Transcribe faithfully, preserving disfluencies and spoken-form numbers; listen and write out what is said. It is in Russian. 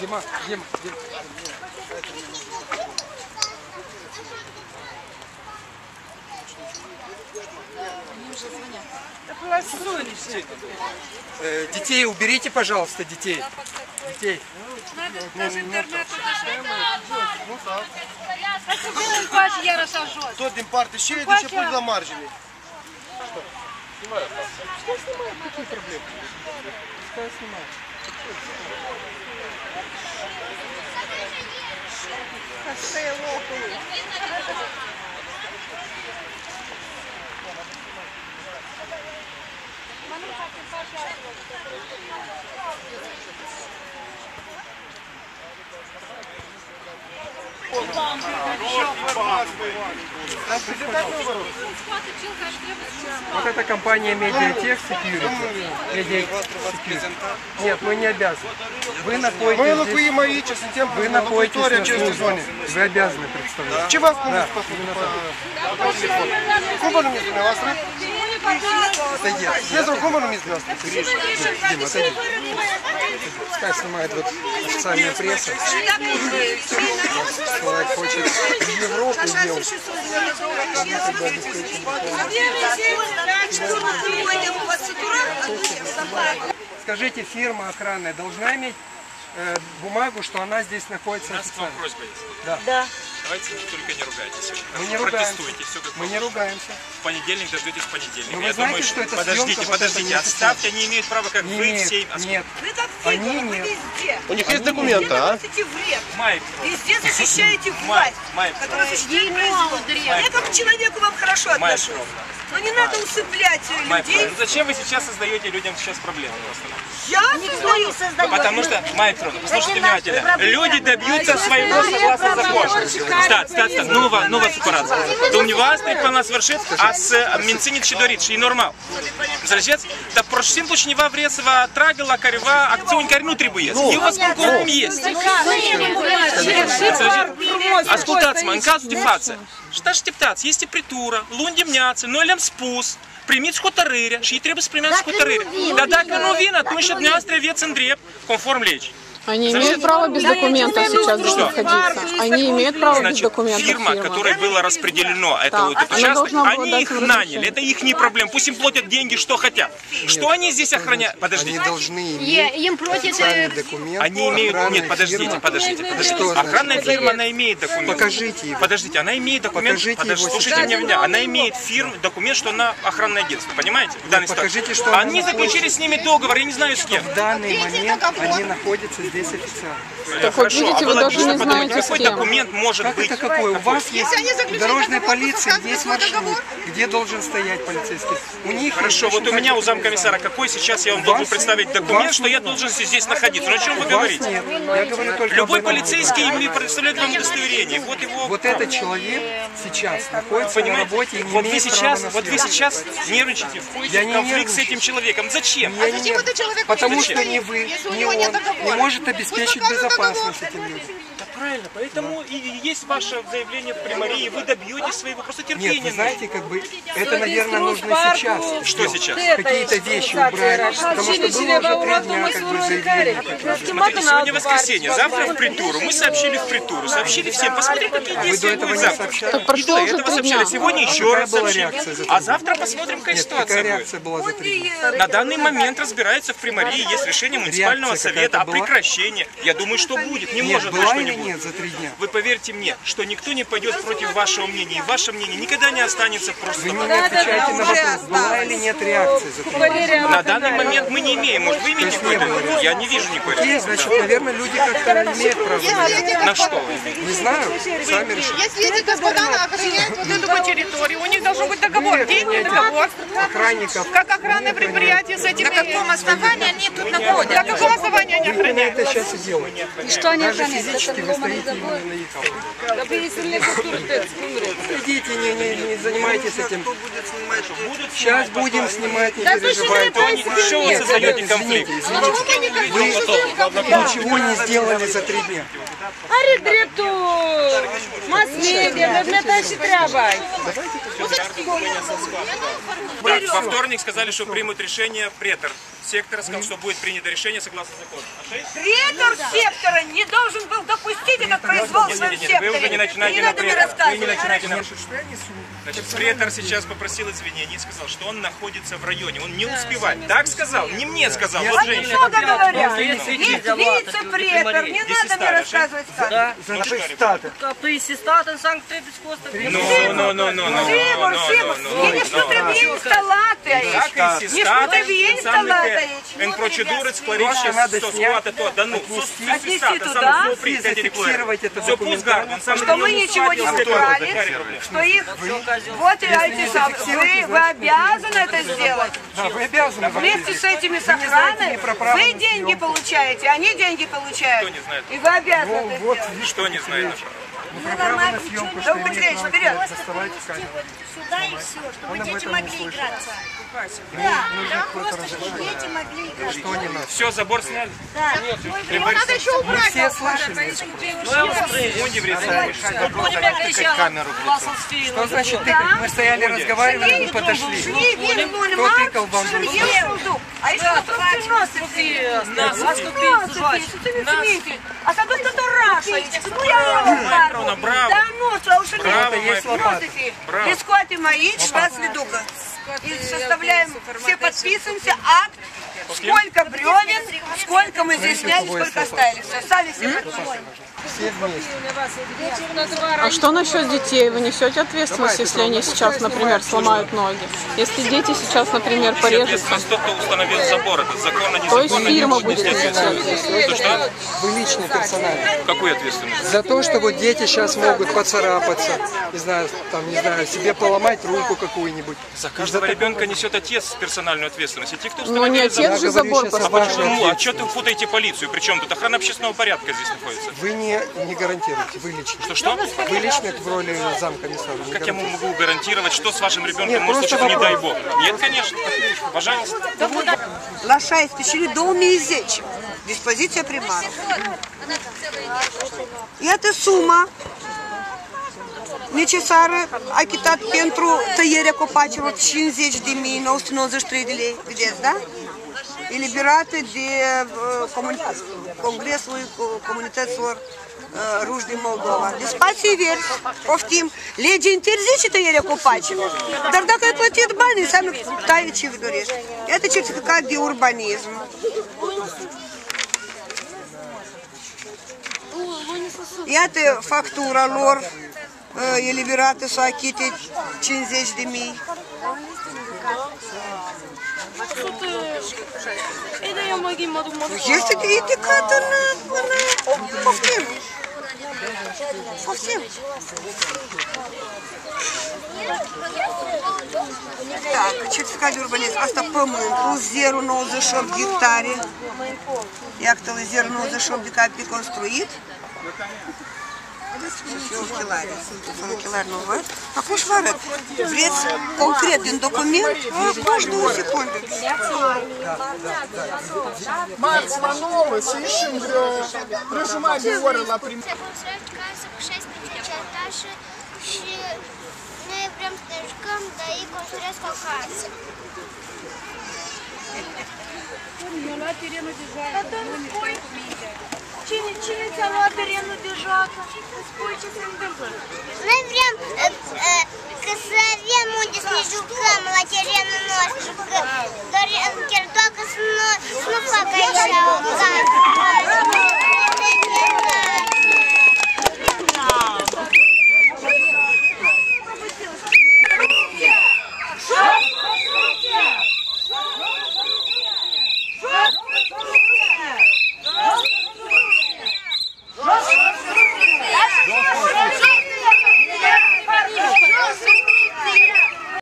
Дима, Дима, Дима. Детей уберите, пожалуйста, детей. Детей. Даже интернет подошел. Tot din parte și ei de ce pun la margine. Что снимают? Какие проблемы? Что снимают? Кошелек. Вот эта компания MediaSecurity. Нет, мы не обязаны. Вы находитесь, вы находитесь на зоне. Вы обязаны представлять. Чего вас помнят? Куба нам не знала. Я за Куба нам не знала. Пускай снимает вот официальная пресса. Человек хочет в Европу сделать. Скажите, фирма охранная должна иметь э, бумагу, что она здесь находится официально? У нас просьба есть. Да. Да. Давайте только не ругайтесь. Мы не ругаемся. Все как мы не ругаемся. В понедельник дождетесь понедельника. Вы Я знаете, думаю, что это подождите, съемка, подождите, оставьте, они имеют право как не вы все. Нет. Вы так все, они вы нет. Везде. У них они есть документы, везде а? Майк. Везде защищаете власть, Майк. Которая защищает производство. Я как человеку вам хорошо отношусь. Но не надо усыплять людей. Ну зачем вы сейчас создаете людям сейчас проблемы? Я создаю, создаю. Потому что, Майк, послушайте внимательно. Люди добьются своего согласно закону. Stăt, stăt, stăt, nu vă, nu vă supărați. Dumneavoastră e până la sfârșit ați menținit ce doriți și e normal. Înțelegeți? Dar pur și simplu cineva vrea să vă atragă la careva acțiuni care nu trebuie. Eu vă spun cum este. Ascultați-mă, în cazul de față. Și așteptați, este pritură, luni dimineață, noi le-am spus. Primiți hotărârea și ei trebuie să primească hotărârea. Dar dacă nu vin, atunci dumneavoastră aveți în drept, conform legii. Они имеют право без документов сейчас здесь находиться. Они имеют право без документов. Фирма, которой было распределено это вот этот участок, они их наняли. Это их не проблема. Пусть им платят деньги, что хотят. Что они здесь охраняют? Подождите. Они должны иметь документы. Они имеют. Нет, подождите, подождите, подождите. Охранная фирма, она имеет документы. Покажите его. Подождите, она имеет документ. Подождите, слушайте меня. Она имеет фирм документ, что она охранное агентство. Понимаете? В данной ситуации. Они заключили с ними договор. Я не знаю с кем. В данный момент они находятся здесь официально. Так вот, видите, вы даже не знаете, какой документ может быть. Как это какой? У вас есть дорожная полиция, есть маршрут, где должен стоять полицейский. У них хорошо, вот у меня у замкомиссара какой сейчас я вам должен представить документ, что я должен здесь находиться. Ну о чем вы говорите? Любой полицейский имеет представляет вам удостоверение. Вот его. Вот этот человек сейчас находится на работе и не имеет права на. Вот вы сейчас нервничаете, входите в конфликт с этим человеком. Зачем? Потому что не вы, не он, не может обеспечить безопасность этим людям. Да, правильно, поэтому и есть ваше заявление при Марии, вы добьетесь своего, просто терпения. Нет, вы знаете, как бы, это, наверное, нужно сейчас. Что сейчас? Какие-то вещи убрать, потому что было уже три дня, как бы, заявление. Смотрите, сегодня воскресенье, завтра в притуру, мы сообщили в притуру, сообщили всем, посмотрите, какие действия были завтра. Так прошло уже три дня. Сегодня еще раз сообщили, а завтра посмотрим, какая ситуация будет. На данный момент разбирается в Примарии, есть решение муниципального совета о прекращении. Я думаю, что будет. Не может быть, что не будет. За три дня. Вы поверьте мне, что никто не пойдет против вашего мнения. И ваше мнение никогда не останется просто. Вы не отвечаете на вопрос, была или нет реакции за три дня. На данный момент мы не имеем. Может, вы имеете какой-то? Я не вижу никакой реакции. Есть, значит, наверное, люди как-то имеют право. На что? Не знаю. Сами решили. Если эти господа охраняют вот эту вот территорию, у них должен быть договор. Деньги, договор. Охранников. Как охранное предприятие с этими. На каком основании они тут находятся? На каком основании они охраняют? Сейчас и делают. И что они даже физически Идите, не, не, не занимайтесь этим. Сейчас будем снимать, не переживайте. Чего вы создаете конфликт? Вы ничего не сделали за три дня. Are dreptul mass media, dar și treaba. Во вторник сказали, что примут решение претор сектора, сказал, что будет принято решение согласно закону. Претор сектора не должен был допустить этот произвол в своем секторе. Вы уже не начинаете на претор. Значит, претор сейчас попросил извинений и сказал, что он находится в районе, он не успевает. Так сказал? Не мне сказал, вот женщина. Есть вице-претор, не надо мне рассказывать как. Ты си статус Санкт-Петербург. Но, но, но, но. Симур, Симур, я не что требую сталаты, не что требую сталаты. Ен процедуры склерившие, что склада то, да ну, отнести туда, зафиксировать это документально, что мы ничего не собрали, что их вот эти собственные, вы обязаны это сделать. Вы обязаны. Вместе с этими сохранами вы деньги получаете, они деньги получают, и вы обязаны. Что не знает? Мы нормально, да убыстрее, вперед! Сюда и все, чтобы дети могли играться. Да, да, просто чтобы дети могли играться. Все, забор сняли? Да. Его надо еще убрать. Все слышали? Что значит тыкать? Мы стояли, разговаривали, мы подошли. Кто тыкал вам? А если кто-то приносит? А как это рашить? Ну я его Да, мусора, уж не бросите. Бескоти мои, вас веду. И составляем, все подписываемся, акт, сколько бревен, сколько мы здесь сняли, сколько оставили. Все, сами все подписываем. А что насчет детей? Вы несете ответственность, если они сейчас, например, сломают ноги? Если дети сейчас, например, порежутся? Если кто-то установил забор, это законно, незаконно. То есть фирма будет ответственна? Вы лично персонально. Какую ответственность? За то, что вот дети сейчас могут поцарапаться, не знаю, там, не знаю, себе поломать руку какую-нибудь. За каждого ребенка несет отец персональную ответственность. И те, кто установил, но не отец же забор поставил. Почему? А что ты путаете полицию? Причем тут охрана общественного порядка здесь находится. Вы не не гарантируете, вы лично. Что, что? Вы лично в роли замкомиссара. Как я могу гарантировать, что с вашим ребенком нет, может случиться, не дай бог? Нет, конечно. Пожалуйста. Лошадь спешили до умеизечи. Диспозиция примара. И это сумма. Necesară achitat pentru tăierea copacilor cincizeci de mii, nouă sute nouăzeci și trei de lei, vedeți, da? Eliberate de Congresul Comunităților Ruse din Moldova. De spații verzi, poftim, legea interzice tăierea copacilor, dar dacă ai plătit bani, înseamnă că taie ce vă dorești. Iată certificat de urbanism. Iată factura lor. Eliberate să achite cincizeci de mii. Este dedicată în poftim. Poftim. Certificat de urbanism. Asta pământul, zero virgulă nouăzeci și opt hectare. Iactul zero virgulă nouăzeci și opt de capii construit. Acum își vă arăt. Vreți concret din document? Poși două secunde. Marți la nouă și ieșim vreo răjumătate de oră la primul. Se construiesc casă cu șaisprezece etașe și noi vrem să ne jucăm, dar ei construiesc o casă. Mi-a luat terenul deja. Dar dă-mi spui. Cine ți-a luat terenul deja? Spui ce se întâmplă. Noi vrem să avem unde să ne jucăm la terenul nostru, dar chiar doar că să nu